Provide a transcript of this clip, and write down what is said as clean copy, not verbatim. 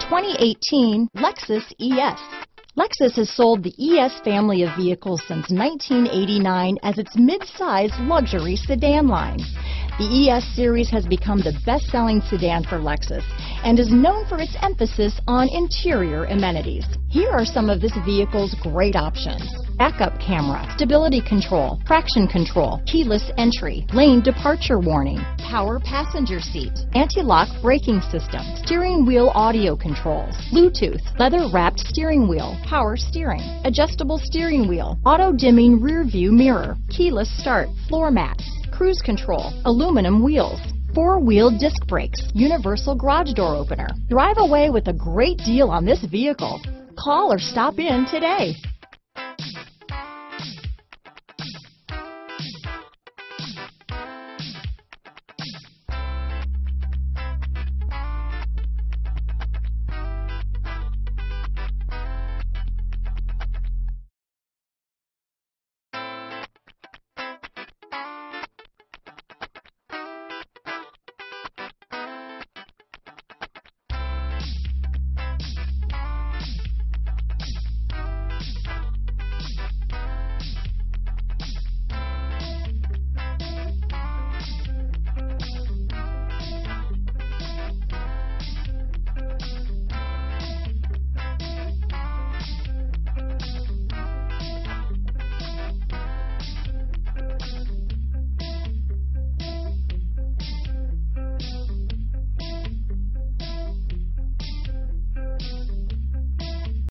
2018 Lexus ES. Lexus has sold the ES family of vehicles since 1989 as its mid-size luxury sedan line. The ES series has become the best-selling sedan for Lexus and is known for its emphasis on interior amenities. Here are some of this vehicle's great options: backup camera, stability control, traction control, keyless entry, lane departure warning, power passenger seat, anti-lock braking system, steering wheel audio controls, Bluetooth, leather-wrapped steering wheel, power steering, adjustable steering wheel, auto-dimming rear-view mirror, keyless start, floor mats, cruise control, aluminum wheels, four-wheel disc brakes, universal garage door opener. Drive away with a great deal on this vehicle. Call or stop in today.